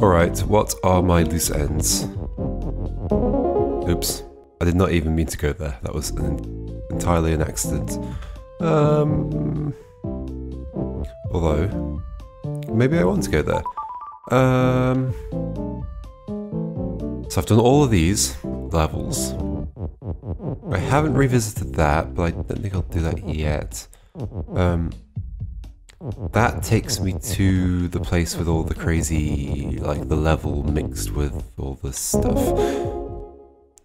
Alright, what are my loose ends? Oops, I did not even mean to go there. That was entirely an accident. Although, maybe I want to go there. So I've done all of these levels. I haven't revisited that, but I don't think I'll do that yet. That takes me to the place with all the crazy, like the level mixed with all this stuff.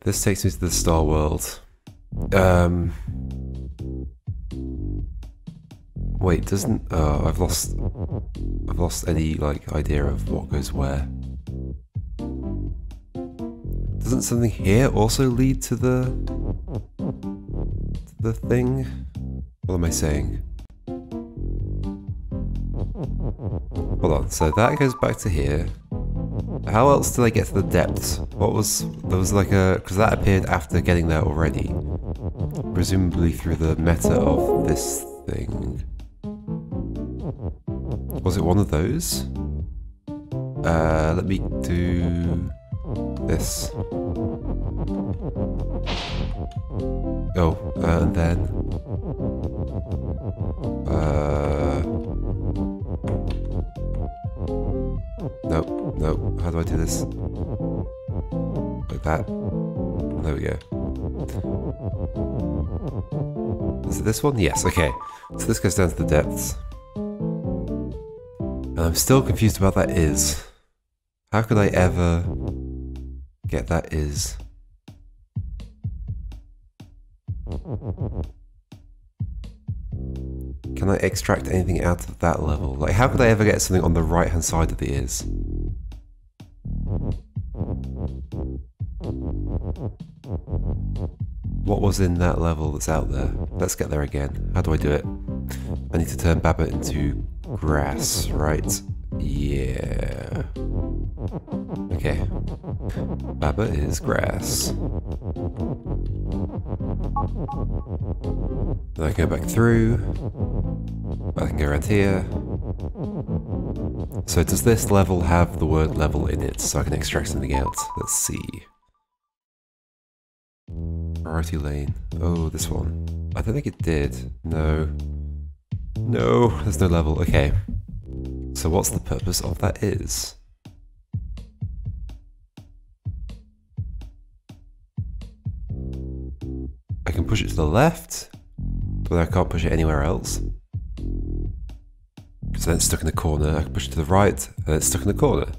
This takes me to the Star World. Wait, doesn't... I've lost any, like, idea of what goes where. Doesn't something here also lead to the thing? What am I saying? Hold on, so that goes back to here. How else did I get to the depths? What was... there was like a... because that appeared after getting there already. Presumably through the meta of this thing. Was it one of those? Let me do... this. Oh, and then... Nope, nope. How do I do this? Like that. There we go. Is it this one? Yes, okay. So this goes down to the depths. And I'm still confused about that is. How could I ever get that is? Can I extract anything out of that level? Like, how could I ever get something on the right-hand side of the is? What was in that level that's out there? Let's get there again. How do I do it? I need to turn Baba into grass, right? Yeah. Okay. Baba is grass. Then I go back through. I can go around here. So does this level have the word level in it so I can extract something out? Let's see. Priority lane. Oh, this one. I don't think it did. No. No, there's no level. Okay. So what's the purpose of that is? I can push it to the left, but I can't push it anywhere else. So then it's stuck in the corner. I can push it to the right, and it's stuck in the corner.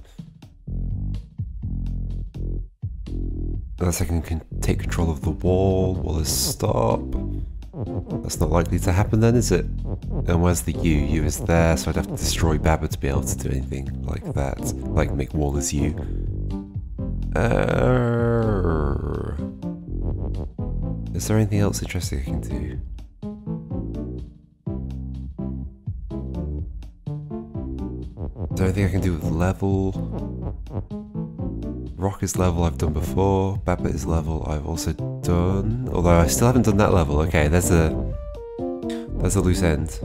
Unless I can take control of the wall. Will this stop? That's not likely to happen then, is it? And where's the U? U is there, so I'd have to destroy Baba to be able to do anything like that. Like make wall as U. Is there anything else interesting I can do? Is there anything I can do with level? Rock is level I've done before. Baba is level I've also done. Although I still haven't done that level. Okay, there's a loose end.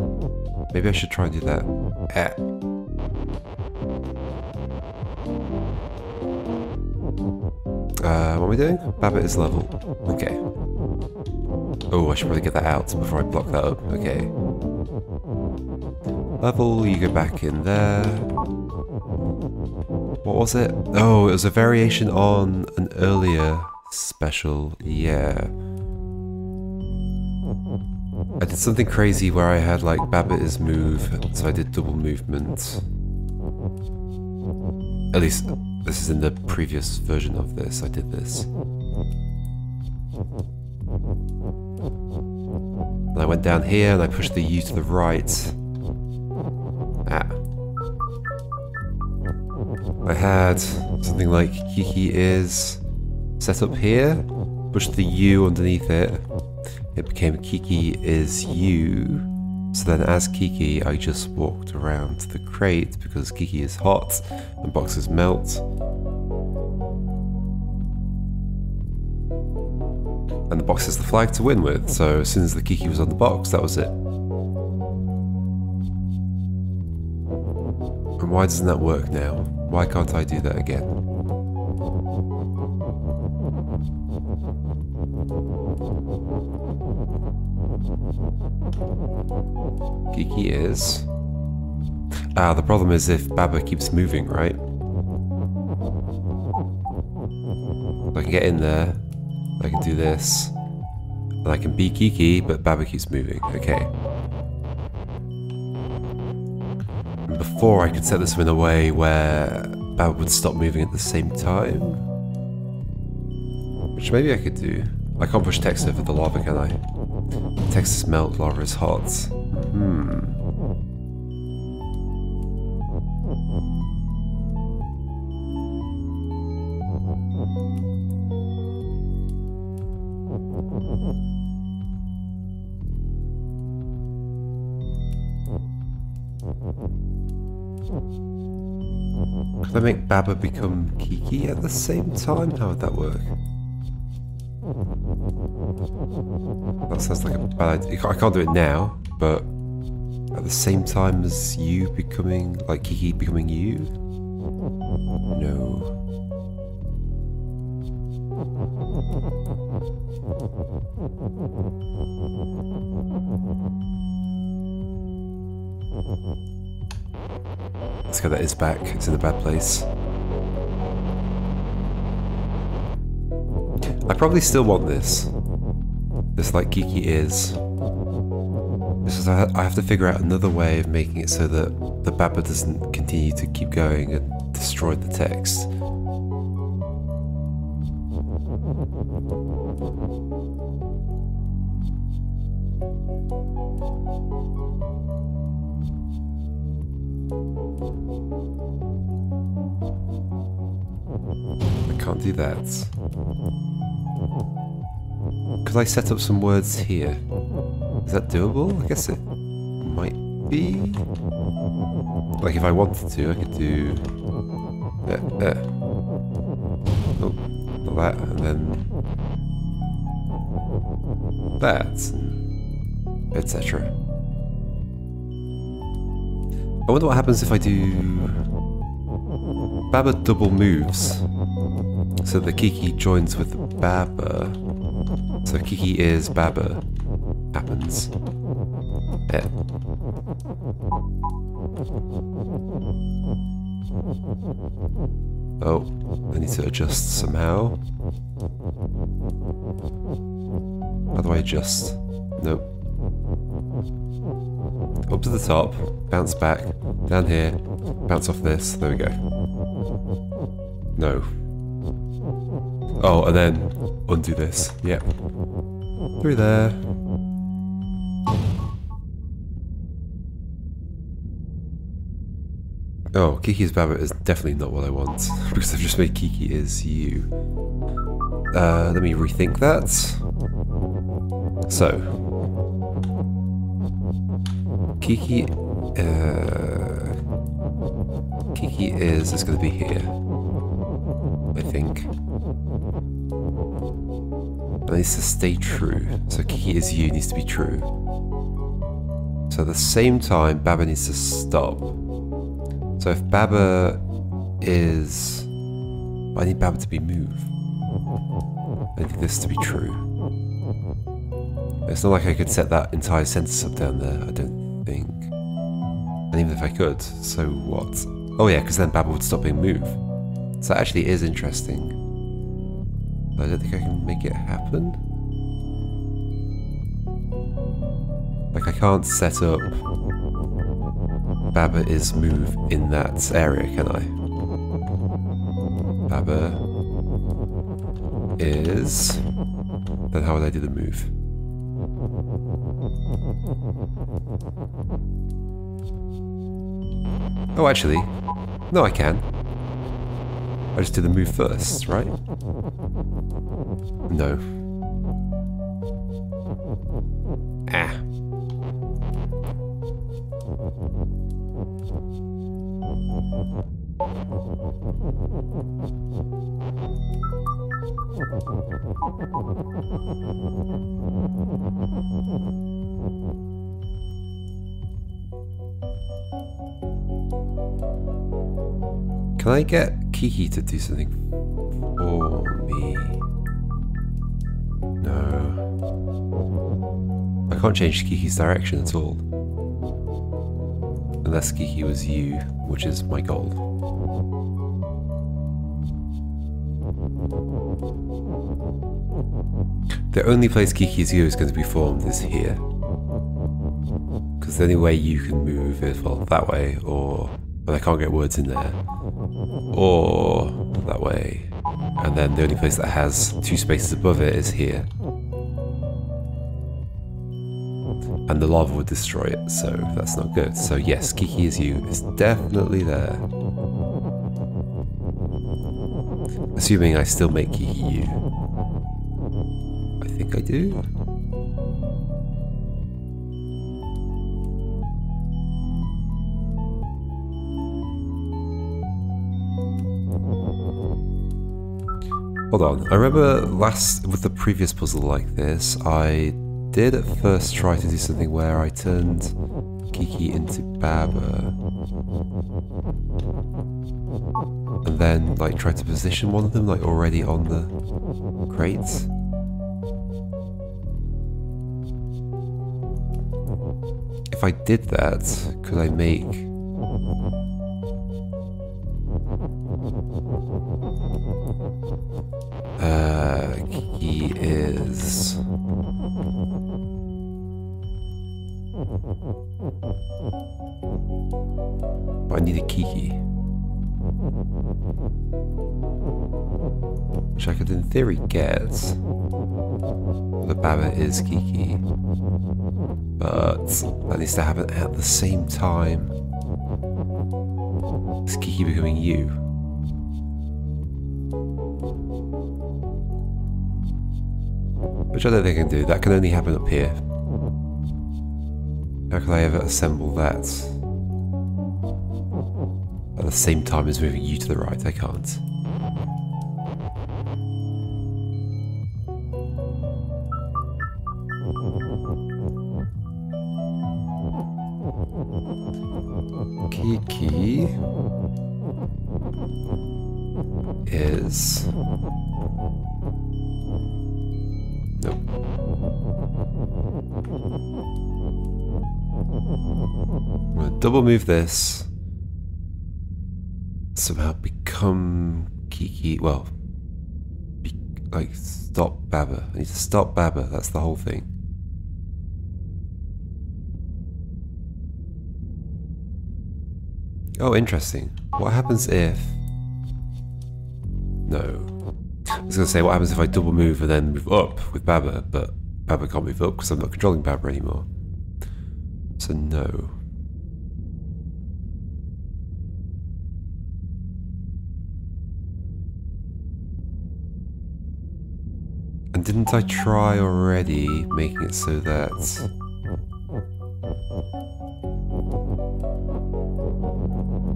Maybe I should try and do that. What are we doing? Baba is level. Okay. Oh, I should probably get that out before I block that up. Okay. Level, you go back in there. What was it? Oh, it was a variation on an earlier special. Yeah. I did something crazy where I had like Baba is move, so I did double movement. At least this is in the previous version of this, I did this. And I went down here and I pushed the U to the right. I had something like Kiki is set up here, pushed the U underneath it, it became Kiki is You. So then as Kiki, I just walked around the crate because Kiki is hot and boxes melt. And the box is the flag to win with, so as soon as the Kiki was on the box, that was it. And why doesn't that work now? Why can't I do that again? Kiki is... Ah, the problem is if Baba keeps moving, right? I can get in there, I can do this, and I can be Kiki, but Baba keeps moving, okay. And before I could set this in a way where Baba would stop moving at the same time, which maybe I could do. I can't push Tex over the lava, can I? Tex is melt, lava is hot. Could I make Baba become Kiki at the same time? How would that work? That sounds like a bad idea. I can't do it now, but at the same time as you becoming, like Kiki becoming you? No. Let's go, that is back. It's in a bad place. I probably still want this. This like Kiki is. This is, I have to figure out another way of making it so that the Baba doesn't continue to keep going and destroy the text. Can't do that. Could I set up some words here? Is that doable? I guess it might be. Like if I wanted to, I could do... Oh, that, and then... that, etc. I wonder what happens if I do... Baba double moves. So the Kiki joins with Baba. So Kiki is Baba. Happens. Yeah. Oh, I need to adjust somehow. How do I adjust? Nope. Up to the top, bounce back, down here, bounce off this, there we go. No. Oh, and then undo this. Yep. Through there. Oh, Kiki's Baba is definitely not what I want because I've just made Kiki is you. Let me rethink that. So, Kiki is going to be here, I think. It needs to stay true, so Kiki is you needs to be true. So at the same time, Baba needs to stop. So if Baba is... I need Baba to be moved. I need this to be true. It's not like I could set that entire sentence up down there, I don't think. And even if I could, so what? Oh yeah, because then Baba would stop being moved. So that actually is interesting. I don't think I can make it happen. Like I can't set up Baba is move in that area, can I? Baba is... Then how would I do the move? Oh, actually. No, I can. I just do the move first, right? No. Ah. Can Can I get Kiki to do something for me? No. I can't change Kiki's direction at all. Unless Kiki was you, which is my goal. The only place Kiki Is You is going to be formed is here. Because the only way you can move is, well, that way, or... but I can't get words in there. Or that way. And then the only place that has two spaces above it is here. And the lava would destroy it, so that's not good. So yes, Kiki Is You is definitely there. Assuming I still make Kiki You. I think I do. Hold on, I remember last, with the previous puzzle like this, I did at first try to do something where I turned Kiki into Baba. And then, like, tried to position one of them, like, already on the crate. If I did that, could I make... Kiki is... but I need a Kiki. Which I could in theory get. The Baba is Kiki. But that needs to happen at the same time. Is Kiki becoming you? Which I don't think I can do. That can only happen up here. How can I ever assemble that? At the same time as moving you to the right, I can't. Kiki is... I'm gonna double move this. Somehow become Kiki. Well, like stop Baba. I need to stop Baba. That's the whole thing. Oh, interesting. What happens if? No. I was gonna say what happens if I double move and then move up with Baba, but Baba can't move up because I'm not controlling Baba anymore. So no. And didn't I try already making it so that...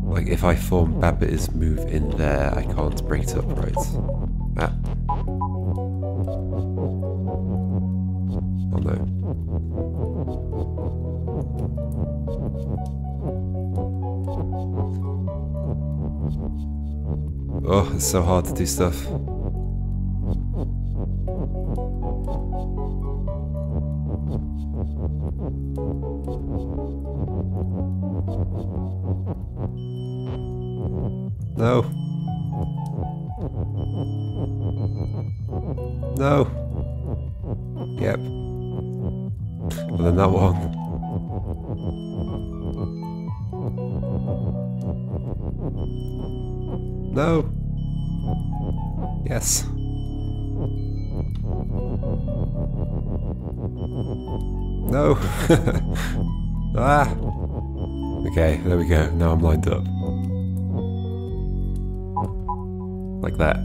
like if I form Baba Is move in there, I can't break it up right. Ah. Oh no. Oh, it's so hard to do stuff. No. No. Yep. And then that one. No. Yes. No. Ah. Okay, there we go. Now I'm lined up. Like that.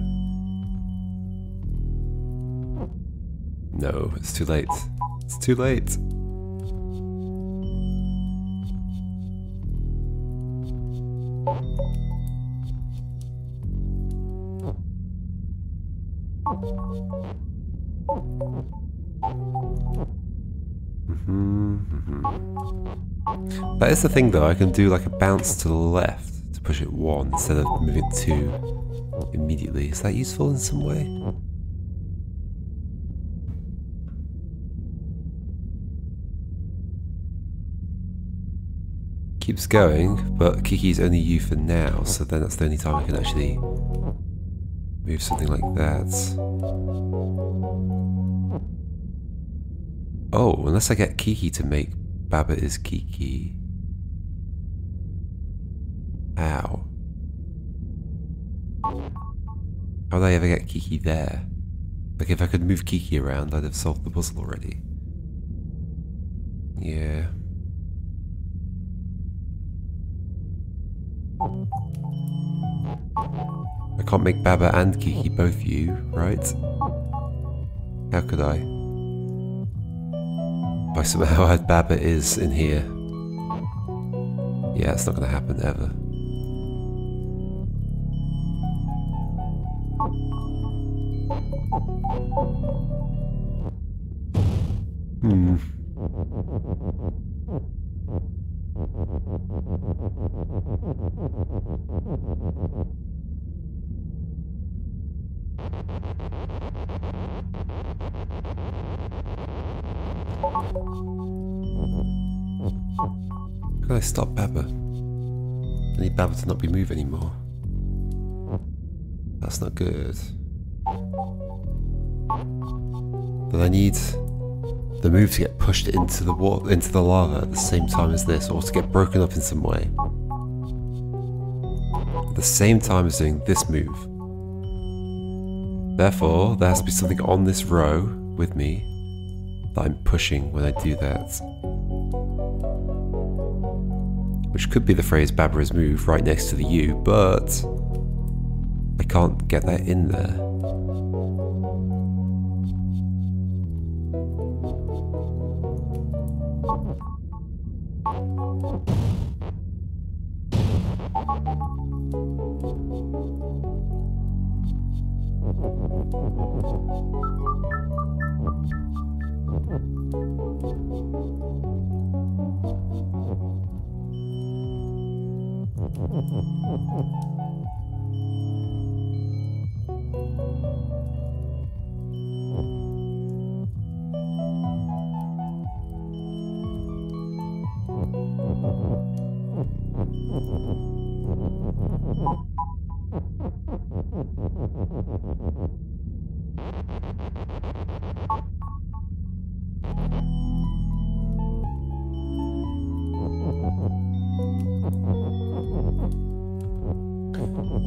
No, it's too late. It's too late. That is the thing though, I can do like a bounce to the left to push it one instead of moving two immediately. Is that useful in some way? Keeps going, but Kiki's only you for now, so then that's the only time I can actually move something like that. Oh, unless I get Kiki to make Baba Is Kiki. Ow. How would I ever get Kiki there? Like, if I could move Kiki around, I'd have solved the puzzle already. Yeah. I can't make Baba and Kiki both you, right? How could I? If I somehow had Baba Is in here. Yeah, it's not gonna happen ever. Hmm. Can I stop Baba? I need Baba to not be moved anymore. That's not good. But I need the move to get pushed into the water, into the lava at the same time as this, or to get broken up in some way. At the same time as doing this move. Therefore, there has to be something on this row with me that I'm pushing when I do that. Which could be the phrase Baba Is Move right next to the U, but I can't get that in there.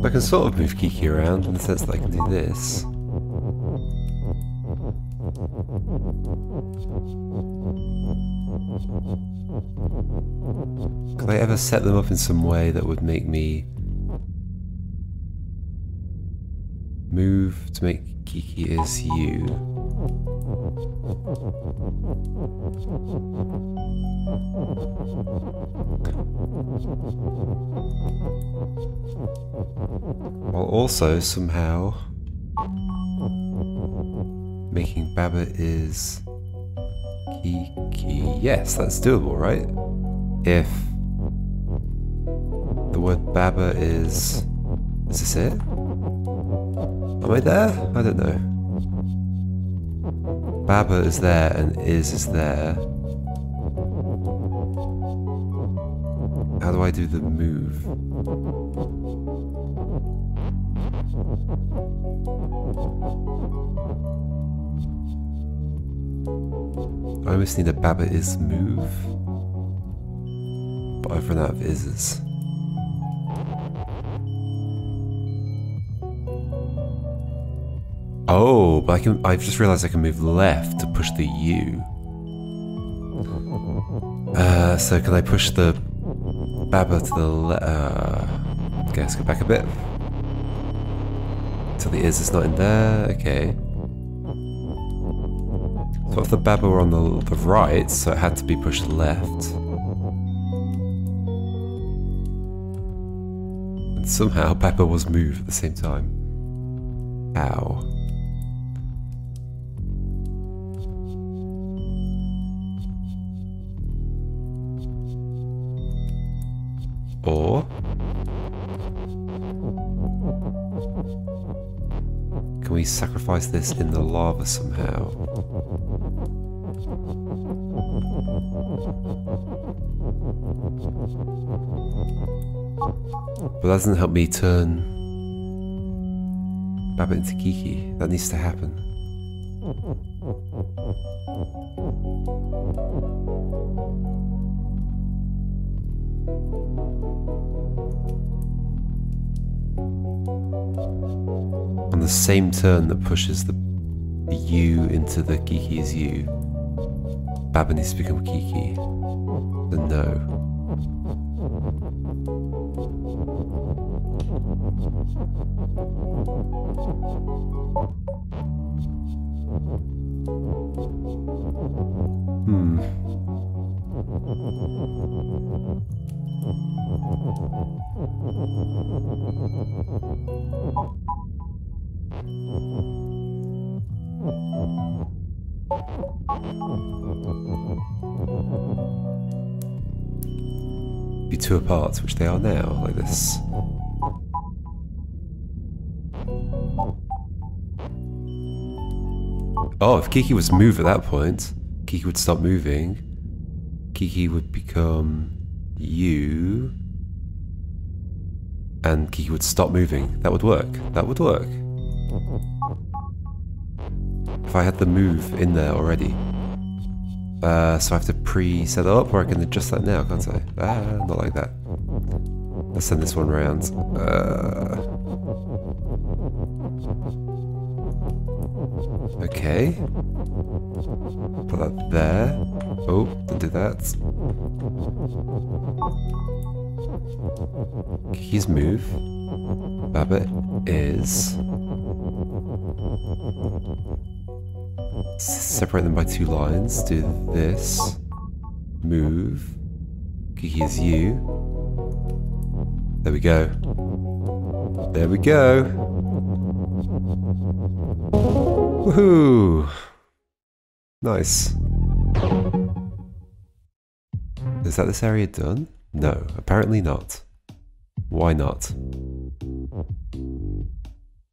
I can sort of move Kiki around in the sense that I can do this. Could I ever set them up in some way that would make me move to make Kiki Is You? While also somehow making Baba Is Kiki. Yes, that's doable, right? If the word Baba is... Is this it? Am I there? I don't know. Baba is there and is there. How do I do the move? I almost need a Baba Is move, but I've run out of ises. Oh, but I've just realised I can move left to push the U. So can I push the Baba to the left? Okay, let's go back a bit. So the is not in there, okay. So if the Baba were on the right, so it had to be pushed left. And somehow Baba was moved at the same time. Ow. Or Can we sacrifice this in the lava somehow? But that doesn't help me turn Baba into Kiki. That needs to happen. On the same turn that pushes the you into the Kiki is you, Baba needs to become Kiki. The no. Be two apart, which they are now, like this. Oh, if Kiki was to move at that point, Kiki would stop moving. Kiki would become you. And Kiki would stop moving. That would work. That would work. If I had the move in there already. So I have to pre-set that up, or I can adjust that now, can't I? Ah, not like that. Let's send this one round. Okay. Put that there. Oh, don't do that. Kiki's move. Baba is. Separate them by two lines. Do this. Move. Kiki is you. There we go. There we go. Woohoo! Nice. Is that this area done? No, apparently not. Why not?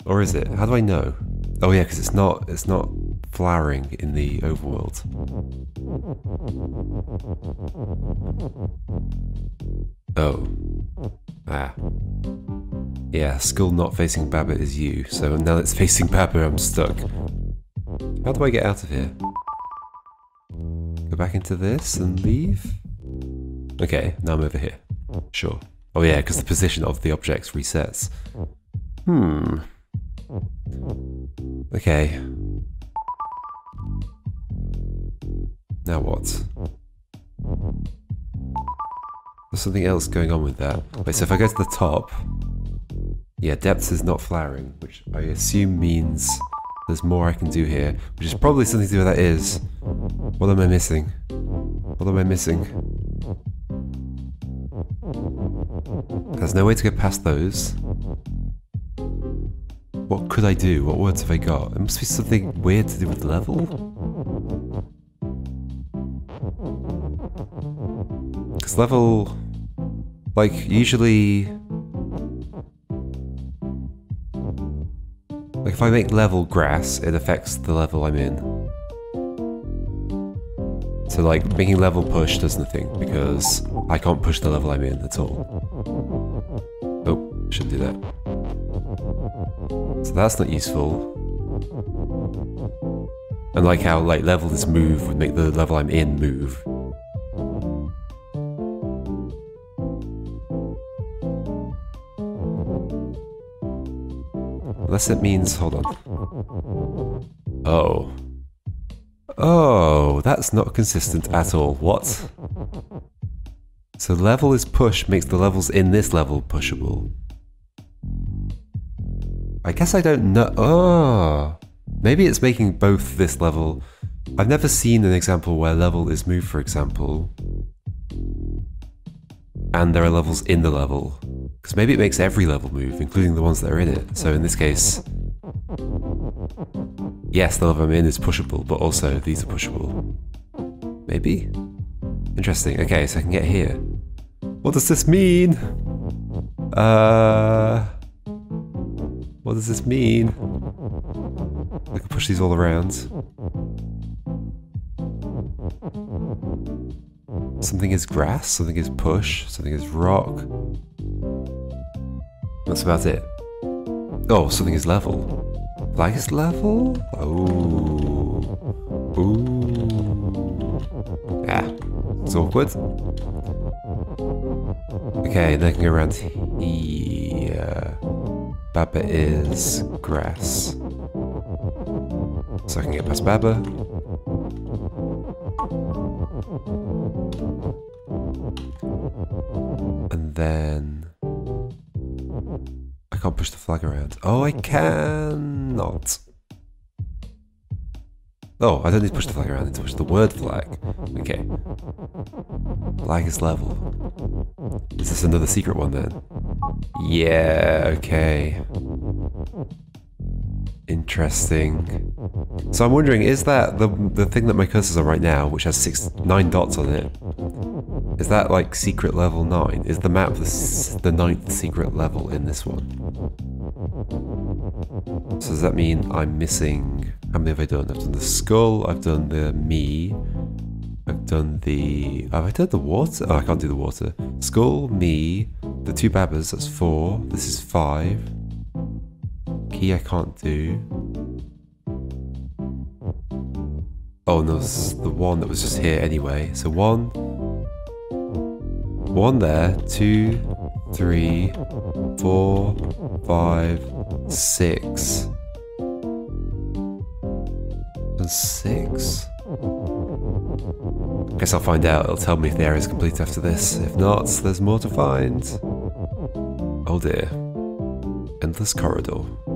Or is it? How do I know? Oh yeah, because it's not flowering in the overworld. Oh. Ah. Yeah, skull not facing Baba is you, so now it's facing Baba, I'm stuck. How do I get out of here? Go back into this and leave? Okay, now I'm over here. Sure. Oh yeah, because the position of the objects resets. Hmm. Okay. Now what? There's something else going on with that. Wait, so if I go to the top... Yeah, depth is not flowering, which I assume means there's more I can do here, which is probably something to do with that is. What am I missing? What am I missing? There's no way to get past those. What could I do? What words have I got? It must be something weird to do with the level? Because level... Like, usually... Like, if I make level grass, it affects the level I'm in. So, like, making level push does nothing, because I can't push the level I'm in at all. Oh, shouldn't do that. So that's not useful. And like how like level this move would make the level I'm in move. Unless it means, hold on. Oh. Oh, that's not consistent at all. What? So level is push makes the levels in this level pushable. I guess I don't know. Oh, maybe it's making both this level. I've never seen an example where level is moved, for example, and there are levels in the level, because maybe it makes every level move, including the ones that are in it. So in this case, yes, the level I'm in is pushable, but also these are pushable. Maybe? Interesting. Okay, so I can get here. What does this mean? What does this mean? I can push these all around. Something is grass, something is push, something is rock. That's about it. Oh, something is level. Like it's level? Oh. Ooh. Ah. It's awkward. Okay, then I can go around here. Baba is grass. So I can get past Baba. And then... I can't push the flag around. Oh, I cannot. Oh, I don't need to push the flag around, I need to push the word flag. Okay. Flag is level. Is this another secret one then? Yeah, okay. Interesting. So I'm wondering, is that the thing that my cursors on right now, which has 9 dots on it? Is that like secret level 9? Is the map the 9th secret level in this one? So does that mean I'm missing... How many have I done? I've done the skull, I've done the me, I've done the... Have I done the water? Oh, I can't do the water. Skull, me, the 2 Babas, that's 4. This is 5. Key I can't do. Oh, and there was the one that was just here anyway. So 1 there, 2, 3, 4, 5, 6. And 6? Guess I'll find out. It'll tell me if the area is complete after this. If not, there's more to find. Oh dear. Endless corridor.